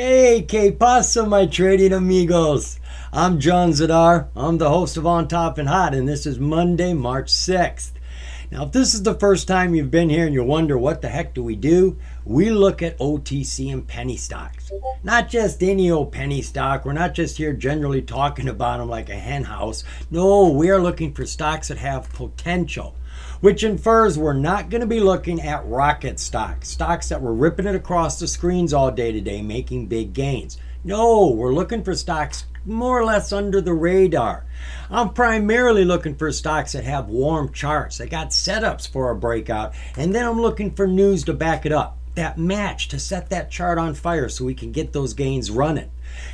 Hey, que pasa, my trading amigos? I'm John Zidar. I'm the host of On Top and Hot, and this is Monday, March 6th. Now, if this is the first time you've been here and you wonder what the heck do, we look at OTC and penny stocks. Not just any old penny stock. We're not just here generally talking about them like a hen house. No, we are looking for stocks that have potential, which infers we're not going to be looking at rocket stocks, stocks that were ripping it across the screens all day today, making big gains. No, we're looking for stocks more or less under the radar. I'm primarily looking for stocks that have warm charts, that got setups for a breakout, and then I'm looking for news to back it up, that match to set that chart on fire so we can get those gains running.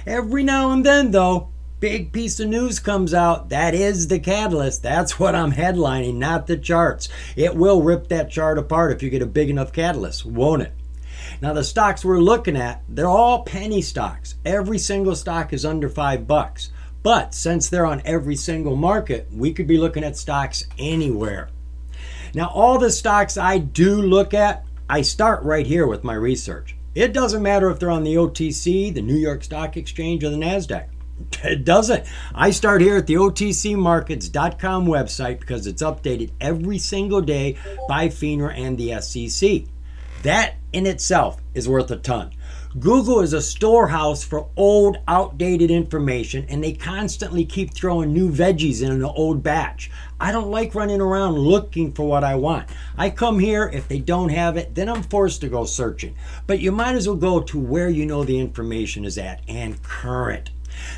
Every now and then, though, big piece of news comes out. That is the catalyst. That's what I'm headlining, not the charts. It will rip that chart apart if you get a big enough catalyst, won't it? Now, the stocks we're looking at, they're all penny stocks. Every single stock is under $5. But since they're on every single market, we could be looking at stocks anywhere. Now, all the stocks I do look at, I start right here with my research. It doesn't matter if they're on the OTC, the New York Stock Exchange, or the NASDAQ. It doesn't. I start here at the otcmarkets.com website because it's updated every single day by FINRA and the SEC. That in itself is worth a ton. Google is a storehouse for old, outdated information, and they constantly keep throwing new veggies in an old batch. I don't like running around looking for what I want. I come here, if they don't have it, then I'm forced to go searching. But you might as well go to where you know the information is at and current.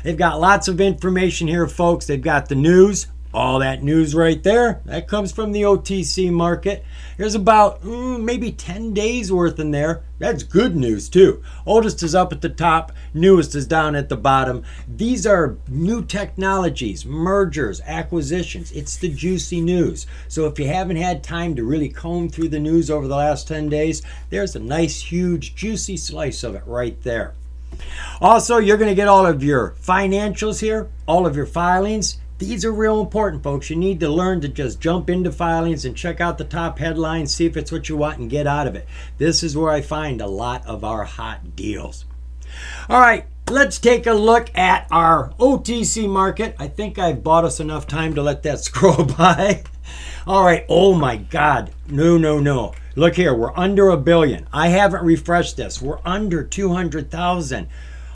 They've got lots of information here, folks. They've got the news. All that news right there, that comes from the OTC market. There's about maybe 10 days worth in there. That's good news too. Oldest is up at the top, newest is down at the bottom. These are new technologies, mergers, acquisitions. It's the juicy news. So if you haven't had time to really comb through the news over the last 10 days, there's a nice, huge, juicy slice of it right there. Also, you're going to get all of your financials here, all of your filings. These are real important, folks. You need to learn to just jump into filings and check out the top headlines, see if it's what you want, and get out of it. This is where I find a lot of our hot deals. All right, let's take a look at our OTC market. I think I've bought us enough time to let that scroll by. All right, oh my God, no. Look here, we're under $1 billion. I haven't refreshed this. We're under 200,000,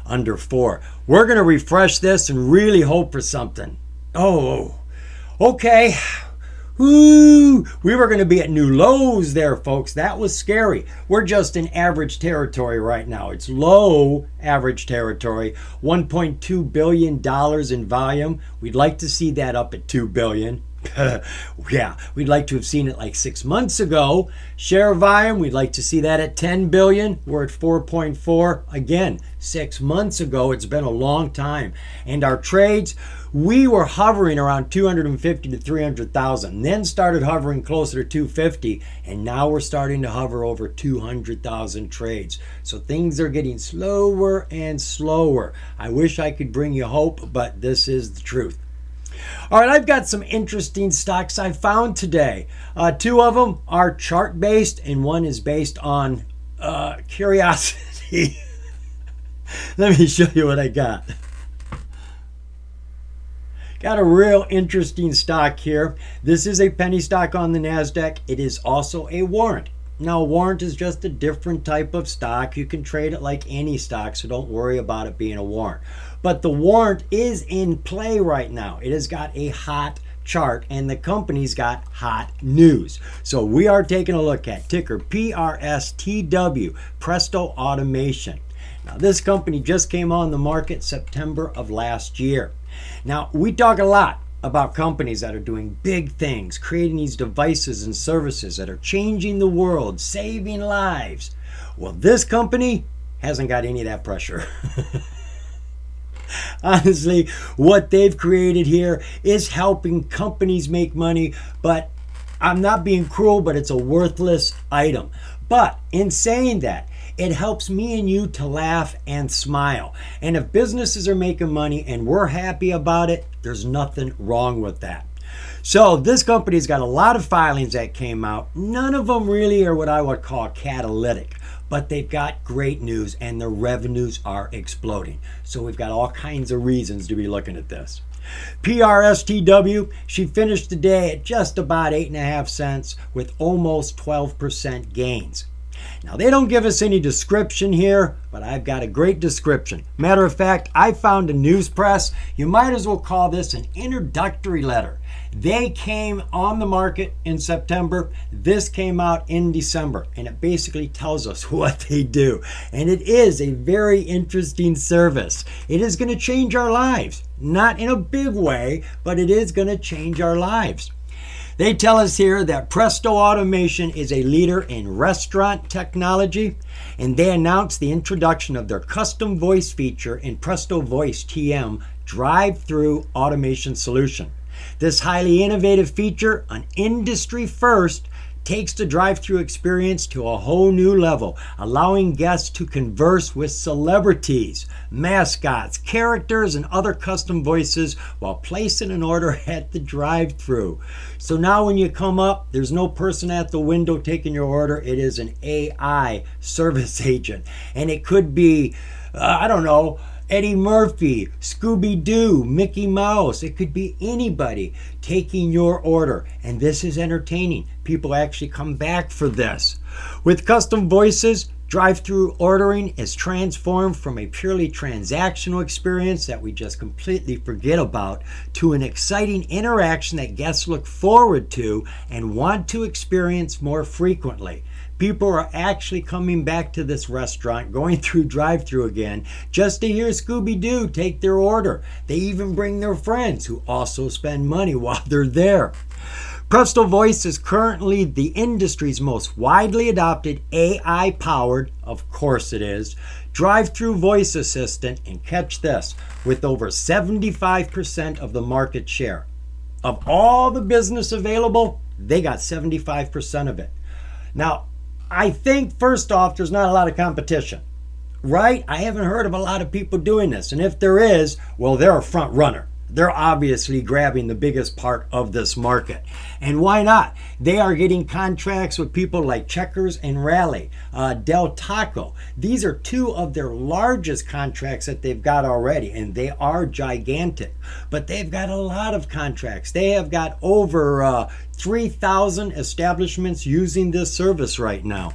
under 4. We're going to refresh this and really hope for something. Oh, okay. Ooh, we were going to be at new lows there, folks. That was scary. We're just in average territory right now. It's low average territory, $1.2 billion in volume. We'd like to see that up at $2 billion. Yeah, we'd like to have seen it like 6 months ago. Share volume, we'd like to see that at 10 billion. We're at 4.4. Again, 6 months ago, it's been a long time. And our trades, we were hovering around 250 to 300,000, then started hovering closer to 250, and now we're starting to hover over 200,000 trades. So things are getting slower and slower. I wish I could bring you hope, but this is the truth. All right, I've got some interesting stocks I found today. Two of them are chart-based, and one is based on curiosity. Let me show you what I got. Got a real interesting stock here. This is a penny stock on the NASDAQ. It is also a warrant. Now, a warrant is just a different type of stock. You can trade it like any stock, so don't worry about it being a warrant. But the warrant is in play right now. It has got a hot chart, and the company's got hot news. So we are taking a look at ticker PRSTW, Presto Automation. Now, this company just came on the market September of last year. Now, we talk a lot about companies that are doing big things, creating these devices and services that are changing the world, saving lives. Well, this company hasn't got any of that pressure. Honestly, what they've created here is helping companies make money, but I'm not being cruel, but it's a worthless item. But in saying that, it helps me and you to laugh and smile. And if businesses are making money and we're happy about it, there's nothing wrong with that. So this company's got a lot of filings that came out. None of them really are what I would call catalytic, but they've got great news and the revenues are exploding. So we've got all kinds of reasons to be looking at this. PRSTW, she finished the day at just about 8.5 cents with almost 12% gains. Now, they don't give us any description here, but I've got a great description. Matter of fact, I found a news press. You might as well call this an introductory letter. They came on the market in September. This came out in December, and it basically tells us what they do. And it is a very interesting service. It is going to change our lives. Not in a big way, but it is going to change our lives. They tell us here that Presto Automation is a leader in restaurant technology, and they announced the introduction of their custom voice feature in Presto Voice TM drive-through automation solution. This highly innovative feature, an industry first, takes the drive-through experience to a whole new level, allowing guests to converse with celebrities, mascots, characters, and other custom voices while placing an order at the drive-through. So now when you come up, there's no person at the window taking your order. It is an AI service agent. And it could be, I don't know, Eddie Murphy, Scooby-Doo, Mickey Mouse. It could be anybody taking your order. And this is entertaining. People actually come back for this. With custom voices, drive-through ordering is transformed from a purely transactional experience that we just completely forget about to an exciting interaction that guests look forward to and want to experience more frequently. People are actually coming back to this restaurant, going through drive-through again, just to hear Scooby-Doo take their order. They even bring their friends who also spend money while they're there. Presto Voice is currently the industry's most widely adopted AI-powered, of course it is, drive-through voice assistant, and catch this, with over 75% of the market share. Of all the business available, they got 75% of it. Now, I think, first off, there's not a lot of competition, right? I haven't heard of a lot of people doing this. And if there is, well, they're a front runner. They're obviously grabbing the biggest part of this market. And why not? They are getting contracts with people like Checkers and Rally, Del Taco. These are two of their largest contracts that they've got already, and they are gigantic. But they've got a lot of contracts. They have got over 3,000 establishments using this service right now.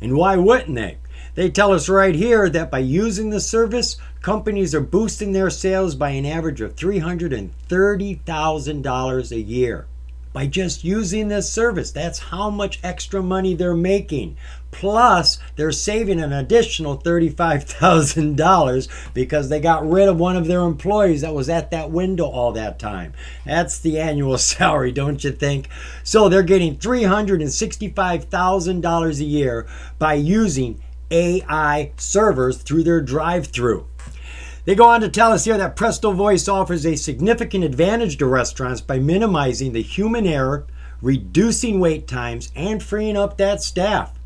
And why wouldn't they? They tell us right here that by using the service, companies are boosting their sales by an average of $330,000 a year. By just using this service, that's how much extra money they're making. Plus, they're saving an additional $35,000 because they got rid of one of their employees that was at that window all that time. That's the annual salary, don't you think? So they're getting $365,000 a year by using AI servers through their drive-through. They go on to tell us here that Presto Voice offers a significant advantage to restaurants by minimizing the human error, reducing wait times, and freeing up that staff.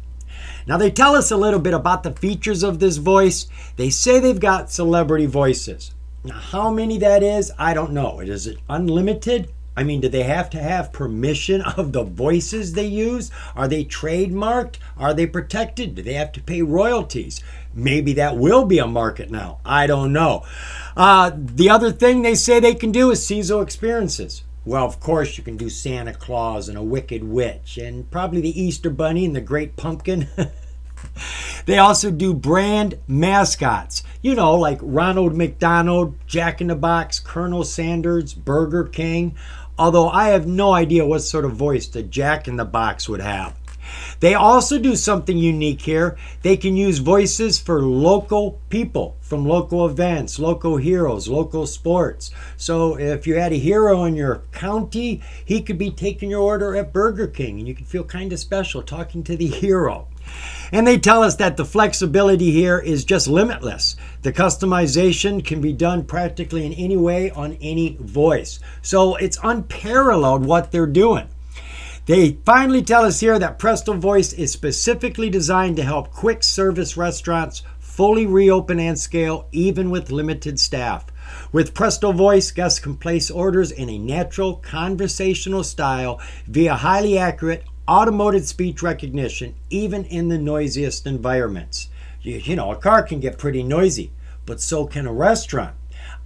Now, they tell us a little bit about the features of this voice. They say they've got celebrity voices. Now, how many that is, I don't know. Is it unlimited? I mean, do they have to have permission of the voices they use? Are they trademarked? Are they protected? Do they have to pay royalties? Maybe that will be a market now. I don't know. The other thing they say they can do is seasonal experiences. Well, of course, you can do Santa Claus and a Wicked Witch and probably the Easter Bunny and the Great Pumpkin. They also do brand mascots, you know, like Ronald McDonald, Jack in the Box, Colonel Sanders, Burger King, although I have no idea what sort of voice the Jack in the Box would have. They also do something unique here. They can use voices for local people from local events, local heroes, local sports. So if you had a hero in your county, he could be taking your order at Burger King, and you could feel kind of special talking to the hero. And they tell us that the flexibility here is just limitless. The customization can be done practically in any way on any voice. So it's unparalleled what they're doing. They finally tell us here that Presto Voice is specifically designed to help quick service restaurants fully reopen and scale, even with limited staff. With Presto Voice, guests can place orders in a natural, conversational style via highly accurate, automotive speech recognition even in the noisiest environments. You know, a car can get pretty noisy, but so can a restaurant.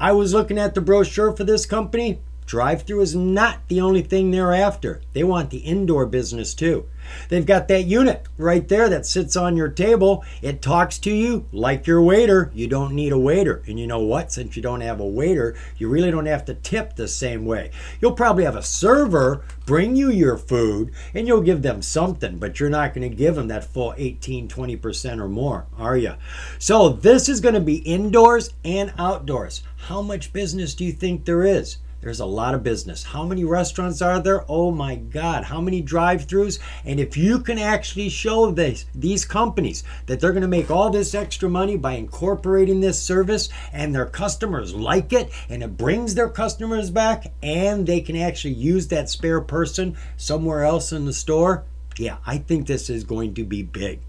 I was looking at the brochure for this company. Drive-through is not the only thing they're after. They want the indoor business too. They've got that unit right there that sits on your table. It talks to you like your waiter. You don't need a waiter. And you know what? Since you don't have a waiter, you really don't have to tip the same way. You'll probably have a server bring you your food and you'll give them something, but you're not going to give them that full 18, 20% or more, are you? So this is going to be indoors and outdoors. How much business do you think there is? There's a lot of business. How many restaurants are there? Oh my God, how many drive-thrus? And if you can actually show these companies that they're gonna make all this extra money by incorporating this service and their customers like it and it brings their customers back and they can actually use that spare person somewhere else in the store, yeah, I think this is going to be big.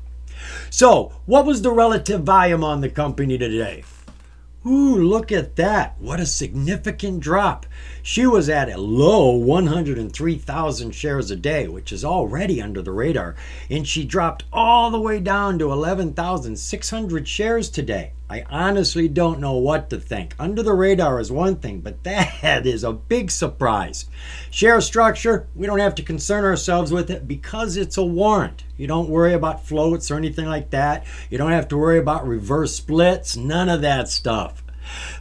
So what was the relative volume on the company today? Ooh, look at that. What a significant drop. She was at a low 103,000 shares a day, which is already under the radar. And she dropped all the way down to 11,600 shares today. I honestly don't know what to think. Under the radar is one thing, but that is a big surprise. Share structure, we don't have to concern ourselves with it because it's a warrant. You don't worry about floats or anything like that. You don't have to worry about reverse splits, none of that stuff.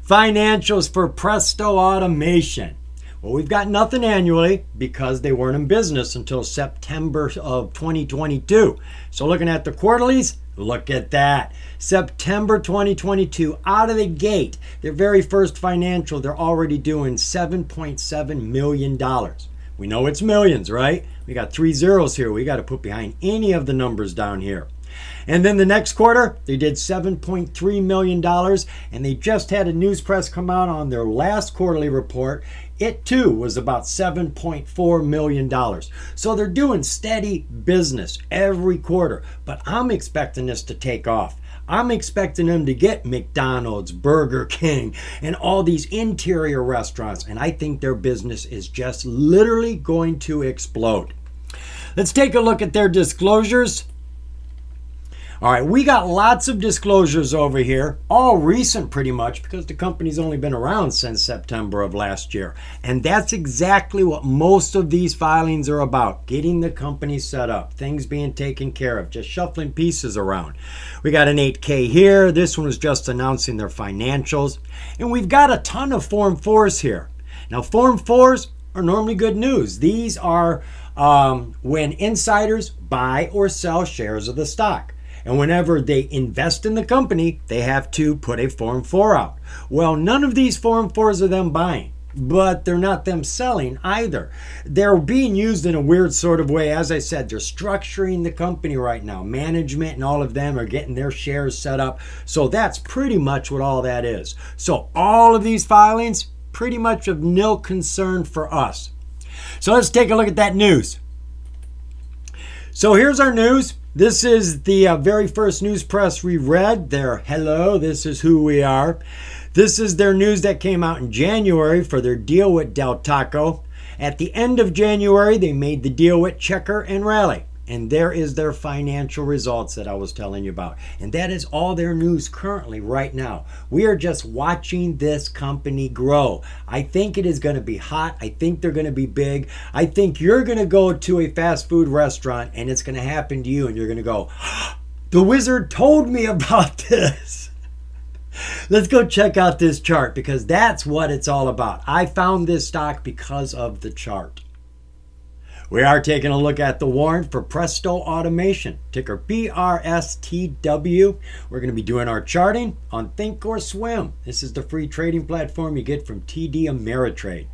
Financials for Presto Automation. Well, we've got nothing annually because they weren't in business until September of 2022. So looking at the quarterlies, look at that. September 2022, out of the gate, their very first financial, they're already doing $7.7 million. We know it's millions, right? We got three zeros here. We got to put behind any of the numbers down here. And then the next quarter, they did $7.3 million, and they just had a news press come out on their last quarterly report. It too was about $7.4 million. So they're doing steady business every quarter, but I'm expecting this to take off. I'm expecting them to get McDonald's, Burger King, and all these interior restaurants, and I think their business is just literally going to explode. Let's take a look at their disclosures. All right, we got lots of disclosures over here, all recent pretty much, because the company's only been around since September of last year. And that's exactly what most of these filings are about, getting the company set up, things being taken care of, just shuffling pieces around. We got an 8K here. This one was just announcing their financials. And we've got a ton of Form 4s here. Now, Form 4s are normally good news. These are when insiders buy or sell shares of the stock. And whenever they invest in the company, they have to put a Form 4 out. Well, none of these Form 4s are them buying, but they're not them selling either. They're being used in a weird sort of way. As I said, they're structuring the company right now. Management and all of them are getting their shares set up. So that's pretty much what all that is. So all of these filings, pretty much of no concern for us. So let's take a look at that news. So here's our news. This is the very first news press we read. Their hello, this is who we are. This is their news that came out in January for their deal with Del Taco. At the end of January, they made the deal with Checker and Rally. And there is their financial results that I was telling you about. And that is all their news currently right now. We are just watching this company grow. I think it is going to be hot. I think they're going to be big. I think you're going to go to a fast food restaurant and it's going to happen to you and you're going to go, the wizard told me about this. Let's go check out this chart because that's what it's all about. I found this stock because of the chart. We are taking a look at the warrant for Presto Automation, ticker PRSTW. We're going to be doing our charting on Thinkorswim. This is the free trading platform you get from TD Ameritrade.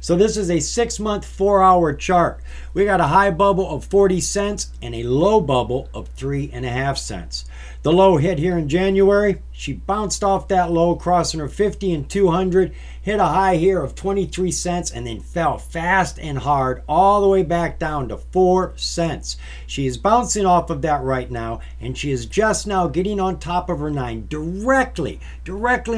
So this is a 6-month, 4-hour chart. We got a high bubble of 40 cents and a low bubble of 3.5 cents. The low hit here in January. She bounced off that low, crossing her 50 and 200, hit a high here of 23 cents, and then fell fast and hard all the way back down to 4 cents. She is bouncing off of that right now, and she is just now getting on top of her 9, directly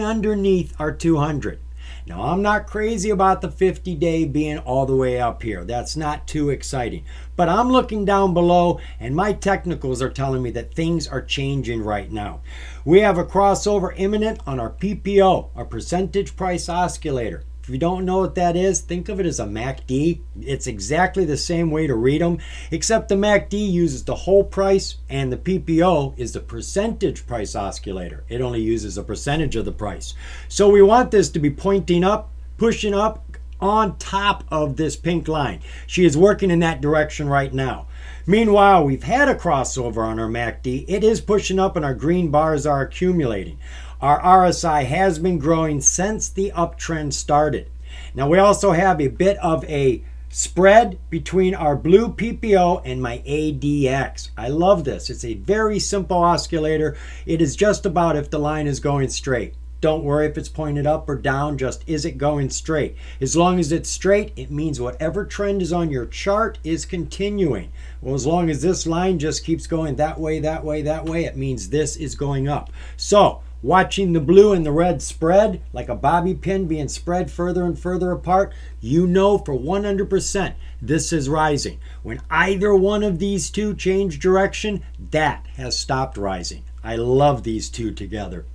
underneath our 200. Now, I'm not crazy about the 50-day being all the way up here. That's not too exciting. But I'm looking down below, and my technicals are telling me that things are changing right now. We have a crossover imminent on our PPO, our percentage price oscillator. If you don't know what that is, think of it as a MACD. It's exactly the same way to read them, except the MACD uses the whole price and the PPO is the percentage price oscillator. It only uses a percentage of the price. So we want this to be pointing up, pushing up on top of this pink line. She is working in that direction right now. Meanwhile, we've had a crossover on our MACD. It is pushing up and our green bars are accumulating. Our RSI has been growing since the uptrend started. Now we also have a bit of a spread between our blue PPO and my ADX. I love this. It's a very simple oscillator. It is just about if the line is going straight. Don't worry if it's pointed up or down, just is it going straight? As long as it's straight, it means whatever trend is on your chart is continuing. Well, as long as this line just keeps going that way, that way, that way, it means this is going up. So, watching the blue and the red spread like a bobby pin being spread further and further apart, you know for 100% this is rising. When either one of these two change direction, that has stopped rising. I love these two together.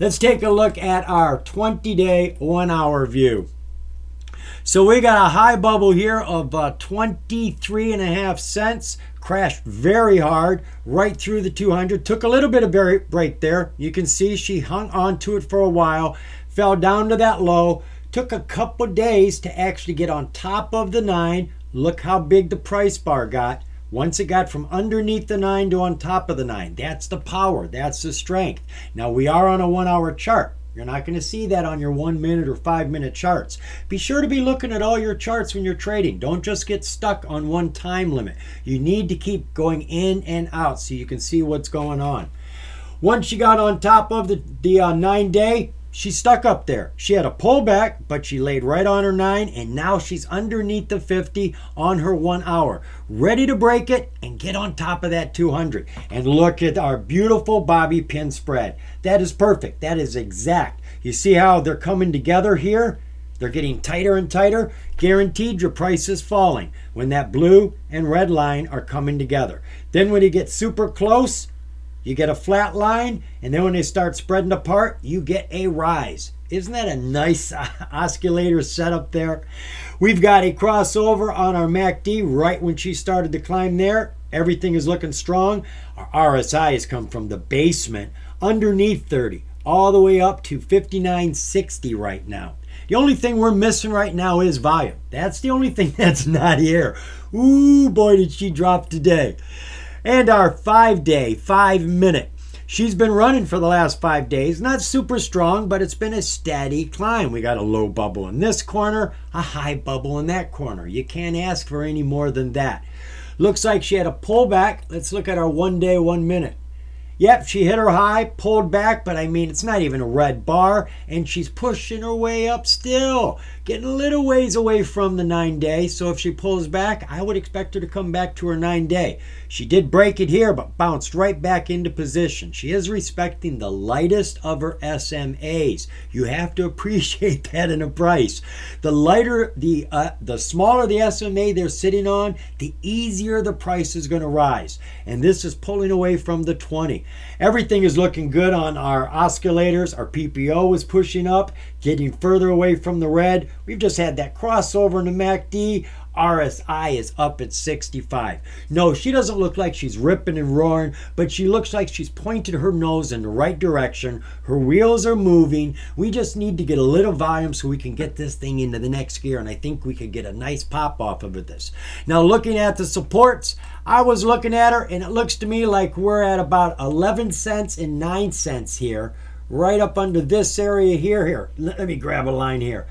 Let's take a look at our 20-day, 1-hour view. So we got a high bubble here of 23.5 cents. Crashed very hard right through the 200. Took a little bit of break there. You can see she hung on to it for a while. Fell down to that low. Took a couple days to actually get on top of the 9. Look how big the price bar got. Once it got from underneath the 9 to on top of the 9. That's the power. That's the strength. Now we are on a 1-hour chart. You're not going to see that on your 1-minute or 5-minute charts. Be sure to be looking at all your charts when you're trading. Don't just get stuck on one time limit. You need to keep going in and out so you can see what's going on. Once she got on top of the 9-day, she stuck up there. She had a pullback, but she laid right on her 9, and now she's underneath the 50 on her 1 hour, ready to break it and get on top of that 200. And look at our beautiful bobby pin spread. That is perfect. That is exact. You see how they're coming together here? They're getting tighter and tighter. Guaranteed your price is falling when that blue and red line are coming together. Then when you get super close, you get a flat line, and then when they start spreading apart, you get a rise. Isn't that a nice oscillator setup there? We've got a crossover on our MACD right when she started to climb there. Everything is looking strong. Our RSI has come from the basement underneath 30 all the way up to 59.60 right now. The only thing we're missing right now is volume. That's the only thing that's not here. Ooh, boy, did she drop today. And our 5-day, 5-minute. She's been running for the last 5 days. Not super strong, but it's been a steady climb. We got a low bubble in this corner, a high bubble in that corner. You can't ask for any more than that. Looks like she had a pullback. Let's look at our 1-day, 1-minute. Yep, she hit her high, pulled back, but I mean, it's not even a red bar, and she's pushing her way up still, getting a little ways away from the 9-day, so if she pulls back, I would expect her to come back to her 9-day. She did break it here, but bounced right back into position. She is respecting the lightest of her SMAs. You have to appreciate that in a price. The lighter, the smaller the SMA they're sitting on, the easier the price is going to rise, and this is pulling away from the 20. Everything is looking good on our oscillators. Our PPO is pushing up, getting further away from the red. We've just had that crossover in the MACD. RSI is up at 65. No, she doesn't look like she's ripping and roaring, but she looks like she's pointed her nose in the right direction. Her wheels are moving. We just need to get a little volume so we can get this thing into the next gear, and I think we could get a nice pop off of this. Now, looking at the supports, I was looking at her, and it looks to me like we're at about 11 cents and 9 cents here, right up under this area here. Let me grab a line here.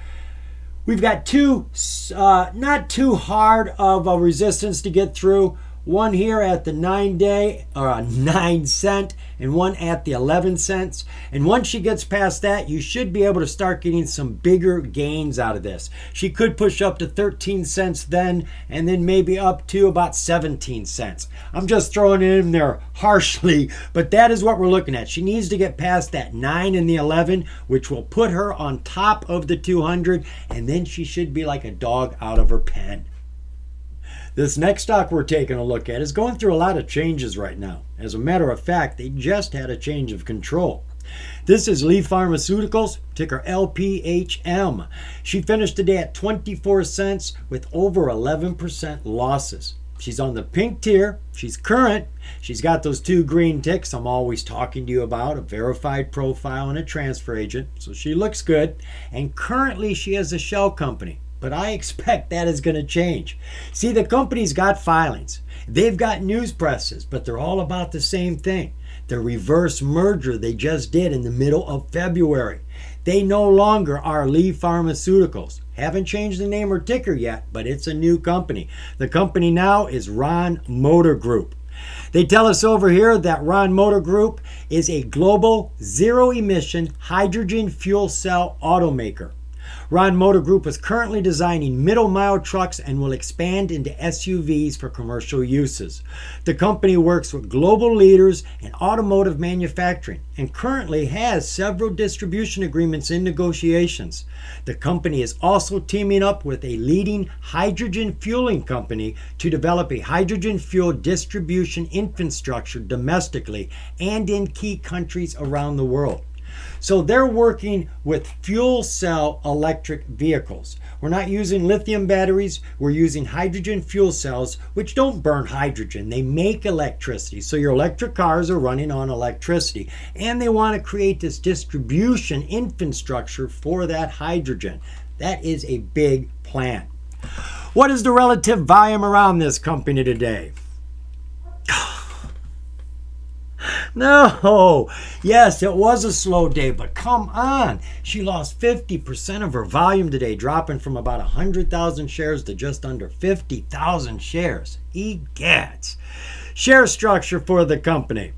We've got two, not too hard of a resistance to get through. one here at the 9 day, or 9 cent, and one at the 11 cents. And once she gets past that, you should be able to start getting some bigger gains out of this. She could push up to 13 cents then, and then maybe up to about 17 cents. I'm just throwing it in there harshly, but that is what we're looking at. She needs to get past that 9 and the 11, which will put her on top of the 200, and then she should be like a dog out of her pen. This next stock we're taking a look at is going through a lot of changes right now. As a matter of fact, they just had a change of control. This is Lee Pharmaceuticals, ticker LPHM. She finished today at 24 cents with over 11% losses. She's on the pink tier. She's current. She's got those two green ticks I'm always talking to you about, a verified profile and a transfer agent. So she looks good. And currently she is a shell company, but I expect that is going to change. See, the company's got filings. They've got news presses, but they're all about the same thing. The reverse merger they just did in the middle of February. They no longer are Lee Pharmaceuticals. Haven't changed the name or ticker yet, but it's a new company. The company now is Ron Motor Group. They tell us over here that Ron Motor Group is a global zero-emission hydrogen fuel cell automaker. Ron Motor Group is currently designing middle-mile trucks and will expand into SUVs for commercial uses. The company works with global leaders in automotive manufacturing and currently has several distribution agreements in negotiations. The company is also teaming up with a leading hydrogen fueling company to develop a hydrogen fuel distribution infrastructure domestically and in key countries around the world. So they're working with fuel cell electric vehicles. We're not using lithium batteries. We're using hydrogen fuel cells, which don't burn hydrogen. They make electricity. So your electric cars are running on electricity. And they want to create this distribution infrastructure for that hydrogen. That is a big plan. What is the relative volume around this company today? No, yes, it was a slow day, but come on. She lost 50% of her volume today, dropping from about 100,000 shares to just under 50,000 shares. Egads. Share structure for the company.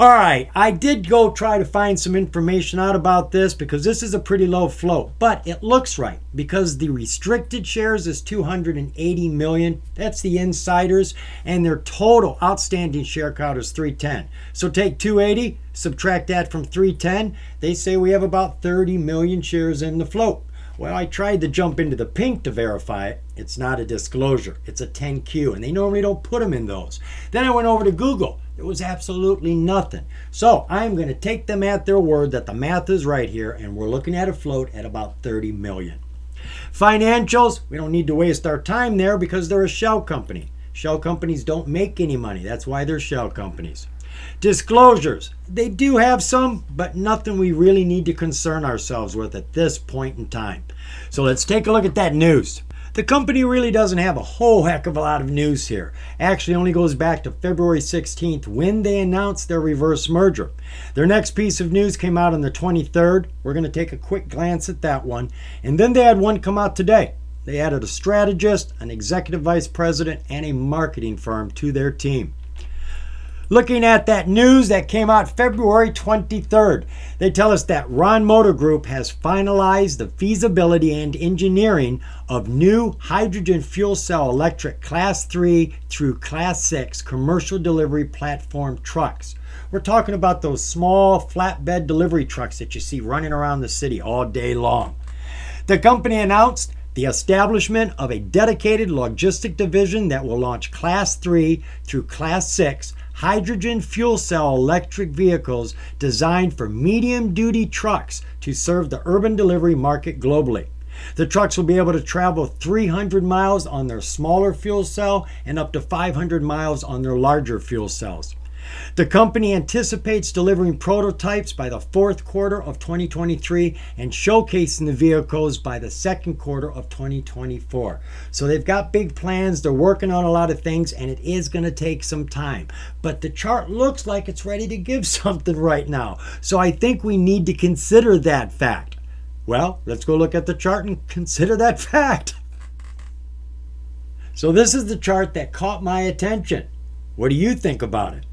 All right, I did go try to find some information out about this because this is a pretty low float, but it looks right because the restricted shares is 280 million. That's the insiders, and their total outstanding share count is 310. So take 280, subtract that from 310. They say we have about 30 million shares in the float. Well, I tried to jump into the pink to verify it. It's not a disclosure. It's a 10Q, and they normally don't put them in those. Then I went over to Google. There was absolutely nothing. So I'm going to take them at their word that the math is right here, and we're looking at a float at about 30 million. Financials, we don't need to waste our time there because they're a shell company. Shell companies don't make any money. That's why they're shell companies. Disclosures, they do have some, but nothing we really need to concern ourselves with at this point in time. So let's take a look at that news. The company really doesn't have a whole heck of a lot of news here. Actually, only goes back to February 16th when they announced their reverse merger. Their next piece of news came out on the 23rd. We're going to take a quick glance at that one. And then they had one come out today. They added a strategist, an executive vice president, and a marketing firm to their team. Looking at that news that came out February 23rd, they tell us that Ron Motor Group has finalized the feasibility and engineering of new hydrogen fuel cell electric Class 3 through Class 6 commercial delivery platform trucks. We're talking about those small flatbed delivery trucks that you see running around the city all day long. The company announced the establishment of a dedicated logistic division that will launch Class 3 through Class 6 hydrogen fuel cell electric vehicles designed for medium-duty trucks to serve the urban delivery market globally. The trucks will be able to travel 300 miles on their smaller fuel cell and up to 500 miles on their larger fuel cells. The company anticipates delivering prototypes by the fourth quarter of 2023 and showcasing the vehicles by the second quarter of 2024. So they've got big plans. They're working on a lot of things, and it is going to take some time. But the chart looks like it's ready to give something right now. So I think we need to consider that fact. Well, let's go look at the chart and consider that fact. So this is the chart that caught my attention. What do you think about it?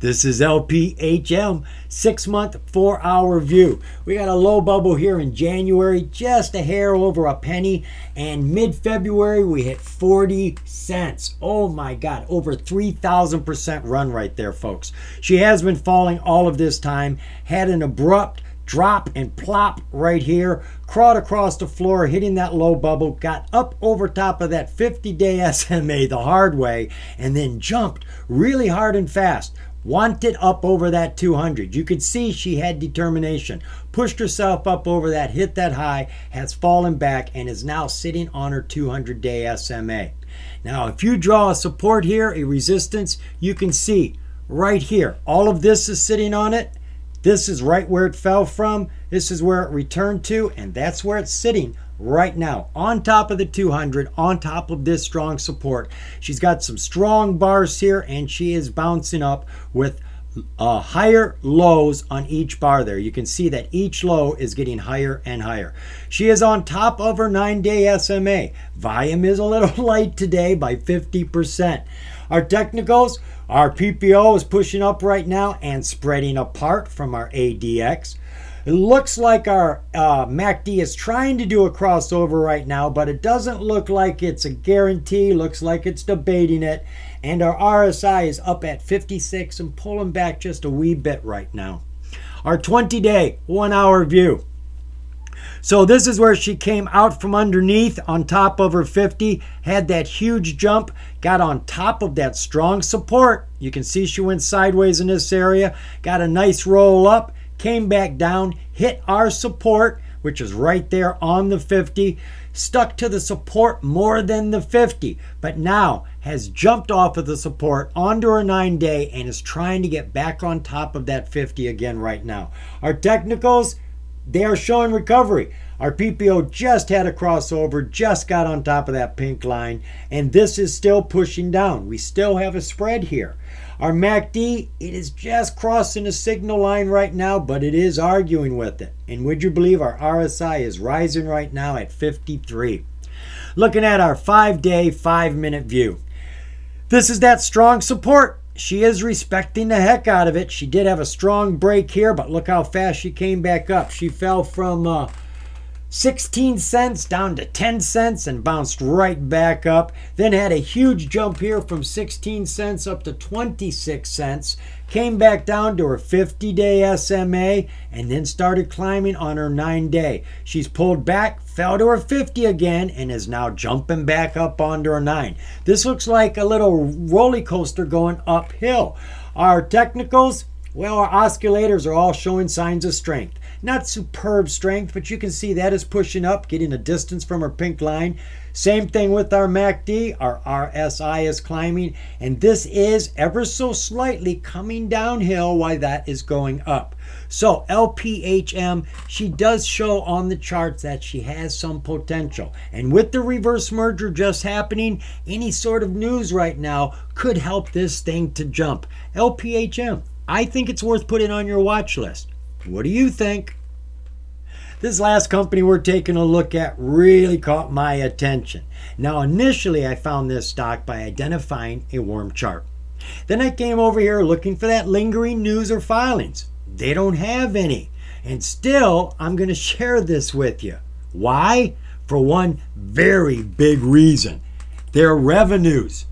This is LPHM, 6-month, 4-hour view. We got a low bubble here in January, just a hair over a penny. And mid-February, we hit 40 cents. Oh my God, over 3,000% run right there, folks. She has been falling all of this time, had an abrupt drop and plop right here, crawled across the floor, hitting that low bubble, got up over top of that 50-day SMA the hard way, and then jumped really hard and fast. Wanted up over that 200. You could see she had determination. Pushed herself up over that, hit that high, has fallen back, and is now sitting on her 200-day SMA. Now, if you draw a support here, a resistance, you can see right here, all of this is sitting on it. This is right where it fell from. This is where it returned to, and that's where it's sitting right now, on top of the 200, on top of this strong support. She's got some strong bars here, and she is bouncing up with higher lows on each bar there. You can see that each low is getting higher and higher. She is on top of her 9-day SMA. Volume is a little light today by 50%. Our technicals, our PPO is pushing up right now and spreading apart from our ADX. It looks like our MACD is trying to do a crossover right now, but it doesn't look like it's a guarantee. Looks like it's debating it. And our RSI is up at 56 and pulling back just a wee bit right now. Our 20-day, 1-hour view. So this is where she came out from underneath on top of her 50, had that huge jump, got on top of that strong support. You can see she went sideways in this area, got a nice roll up, came back down, hit our support, which is right there on the 50, stuck to the support more than the 50, but now has jumped off of the support onto her 9-day and is trying to get back on top of that 50 again right now. Our technicals, they are showing recovery. Our PPO just had a crossover, just got on top of that pink line, and this is still pushing down. We still have a spread here. Our MACD, it is just crossing a signal line right now, but it is arguing with it. And would you believe our RSI is rising right now at 53. Looking at our 5-day, 5-minute view. This is that strong support. She is respecting the heck out of it. She did have a strong break here, but look how fast she came back up. She fell from 16 cents down to 10 cents and bounced right back up. Then had a huge jump here from 16 cents up to 26 cents. Came back down to her 50-day SMA and then started climbing on her 9-day. She's pulled back, fell to her 50 again, and is now jumping back up onto her 9. This looks like a little roller coaster going uphill. Our technicals, well, our oscillators are all showing signs of strength. Not superb strength, but you can see that is pushing up, getting a distance from her pink line. Same thing with our MACD. Our RSI is climbing, and this is ever so slightly coming downhill while that is going up. So LPHM, she does show on the charts that she has some potential. And with the reverse merger just happening, any sort of news right now could help this thing to jump. LPHM, I think it's worth putting on your watch list. What do you think? This last company we're taking a look at really caught my attention. Now, initially, I found this stock by identifying a warm chart. Then I came over here looking for that lingering news or filings. They don't have any. And still, I'm going to share this with you. Why? For one very big reason. Their revenues.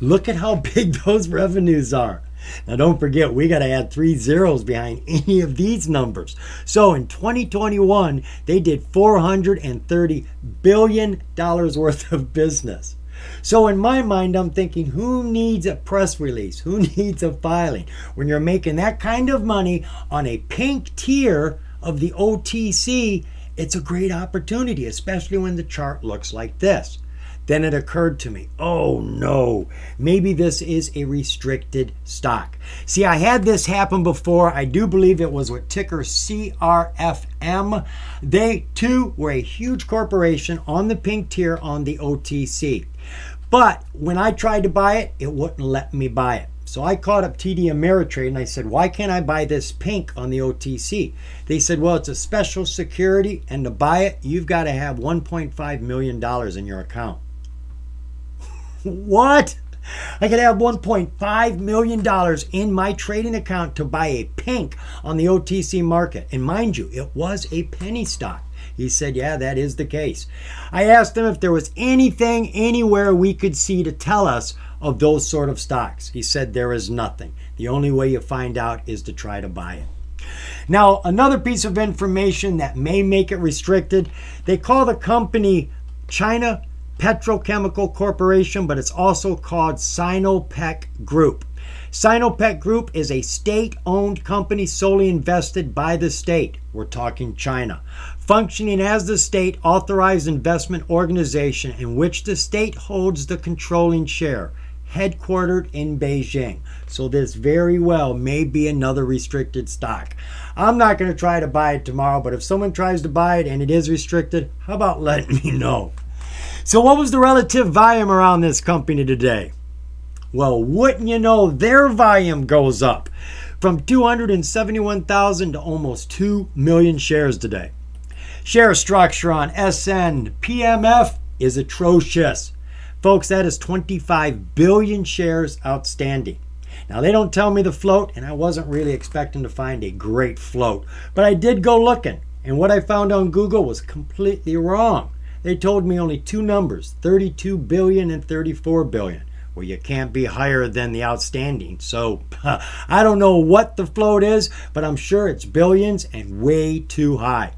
Look at how big those revenues are. Now, don't forget, we got to add 3 zeros behind any of these numbers. So in 2021, they did $430 billion worth of business. So in my mind, I'm thinking, who needs a press release? Who needs a filing? When you're making that kind of money on a pink tier of the OTC, it's a great opportunity, especially when the chart looks like this. Then it occurred to me, oh no, maybe this is a restricted stock. See, I had this happen before. I do believe it was with ticker CRFM. They too were a huge corporation on the pink tier on the OTC. But when I tried to buy it, it wouldn't let me buy it. So I called up TD Ameritrade and I said, why can't I buy this pink on the OTC? They said, well, it's a special security, and to buy it, you've got to have $1.5 million in your account. What? I could have $1.5 million in my trading account to buy a pink on the OTC market. And mind you, it was a penny stock. He said, yeah, that is the case. I asked him if there was anything anywhere we could see to tell us of those sort of stocks. He said, there is nothing. The only way you find out is to try to buy it. Now, another piece of information that may make it restricted, they call the company China Petrochemical Corporation, but it's also called Sinopec Group. Sinopec Group is a state-owned company solely invested by the state. We're talking China. Functioning as the state authorized investment organization in which the state holds the controlling share, headquartered in Beijing. So this very well may be another restricted stock. I'm not going to try to buy it tomorrow, but if someone tries to buy it and it is restricted, how about letting me know? So what was the relative volume around this company today? Well, wouldn't you know, their volume goes up from 271,000 to almost 2 million shares today. Share structure on SNPMF is atrocious. Folks, that is 25 billion shares outstanding. Now, they don't tell me the float, and I wasn't really expecting to find a great float. But I did go looking, and what I found on Google was completely wrong. They told me only two numbers, 32 billion and 34 billion. Well, you can't be higher than the outstanding. So I don't know what the float is, but I'm sure it's billions and way too high.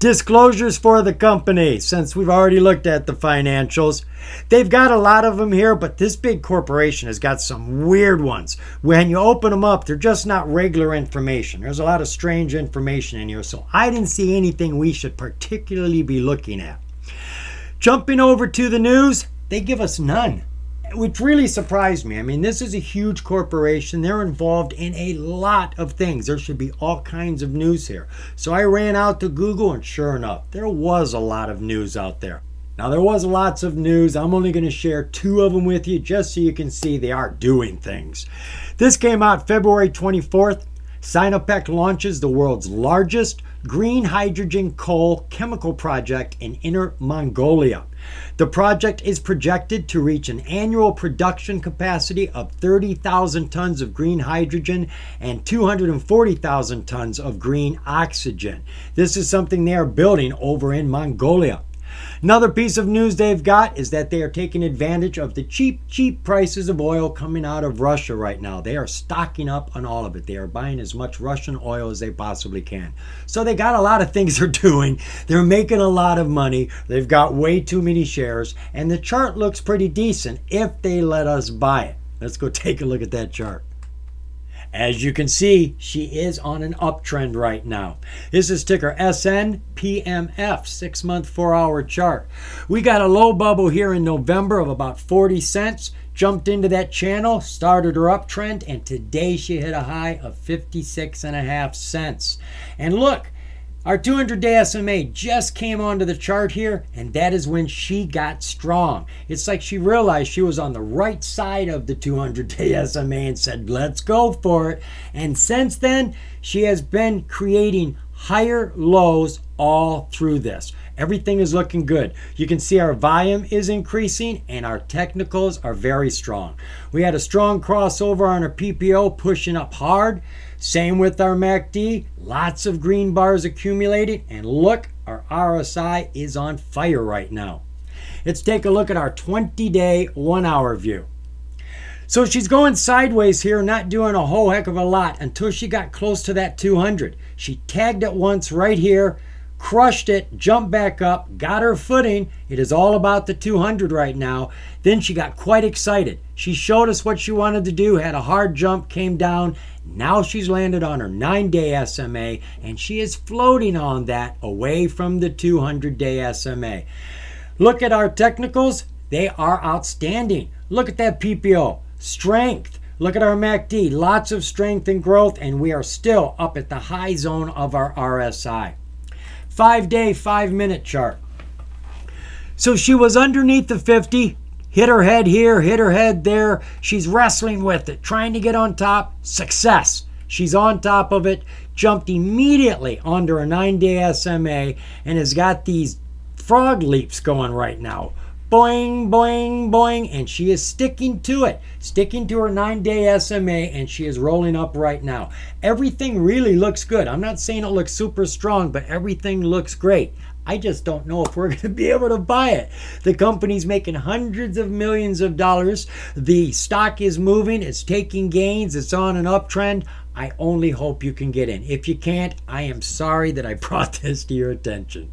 Disclosures for the company, since we've already looked at the financials. They've got a lot of them here, but this big corporation has got some weird ones. When you open them up, they're just not regular information. There's a lot of strange information in here, so I didn't see anything we should particularly be looking at. Jumping over to the news, they give us none, which really surprised me. I mean, this is a huge corporation. They're involved in a lot of things. There should be all kinds of news here. So I ran out to Google, and sure enough, there was a lot of news out there. Now, there was lots of news. I'm only going to share two of them with you just so you can see they are doing things. This came out February 24th. Sinopec launches the world's largest green hydrogen coal chemical project in Inner Mongolia. The project is projected to reach an annual production capacity of 30,000 tons of green hydrogen and 240,000 tons of green oxygen. This is something they are building over in Mongolia. Another piece of news they've got is that they are taking advantage of the cheap prices of oil coming out of Russia right now. They are stocking up on all of it. They are buying as much Russian oil as they possibly can. So they got a lot of things they're doing. They're making a lot of money. They've got way too many shares. And the chart looks pretty decent if they let us buy it. Let's go take a look at that chart. As you can see, she is on an uptrend right now. This is ticker SNPMF, 6-month, 4-hour chart. We got a low bubble here in November of about 40 cents, jumped into that channel, started her uptrend, and today she hit a high of 56.5 cents. And look, our 200-day SMA just came onto the chart here, and that is when she got strong. It's like she realized she was on the right side of the 200-day SMA and said, let's go for it. And since then, she has been creating higher lows all through this. Everything is looking good. You can see our volume is increasing and our technicals are very strong. We had a strong crossover on our PPO pushing up hard. Same with our MACD, lots of green bars accumulated, and look, our RSI is on fire right now. Let's take a look at our 20-day, 1-hour view. So she's going sideways here, not doing a whole heck of a lot until she got close to that 200. She tagged it once right here, crushed it, jumped back up, got her footing. It is all about the 200 right now. Then she got quite excited. She showed us what she wanted to do, had a hard jump, came down. Now she's landed on her 9-day SMA, and she is floating on that away from the 200-day SMA. Look at our technicals. They are outstanding. Look at that PPO. Strength. Look at our MACD. Lots of strength and growth, and we are still up at the high zone of our RSI. 5-day, 5-minute chart. So she was underneath the 50, hit her head here, hit her head there. She's wrestling with it, trying to get on top. Success. She's on top of it, jumped immediately onto her 9-day SMA, and has got these frog leaps going right now. boing, boing, boing, and she is sticking to it, sticking to her 9-day SMA, and she is rolling up right now. Everything really looks good. I'm not saying it looks super strong, but everything looks great. I just don't know if we're going to be able to buy it. The company's making hundreds of millions of dollars. The stock is moving. It's taking gains. It's on an uptrend. I only hope you can get in. If you can't, I am sorry that I brought this to your attention.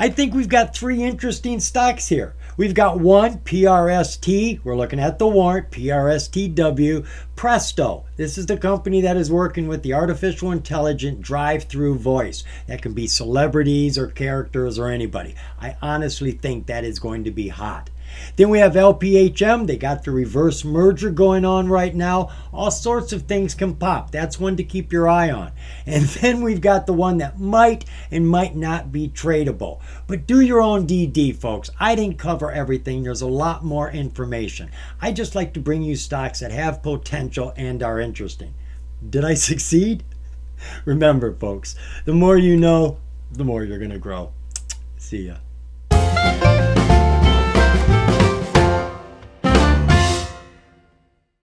I think we've got three interesting stocks here. We've got one, PRST. We're looking at the warrant, PRSTW. Presto. This is the company that is working with the artificial intelligent drive-through voice. That can be celebrities or characters or anybody. I honestly think that is going to be hot. Then we have LPHM. They got the reverse merger going on right now. All sorts of things can pop. That's one to keep your eye on. And then we've got the one that might and might not be tradable. But do your own DD, folks. I didn't cover everything. There's a lot more information. I just like to bring you stocks that have potential and are interesting. Did I succeed? Remember, folks, the more you know, the more you're going to grow. See ya.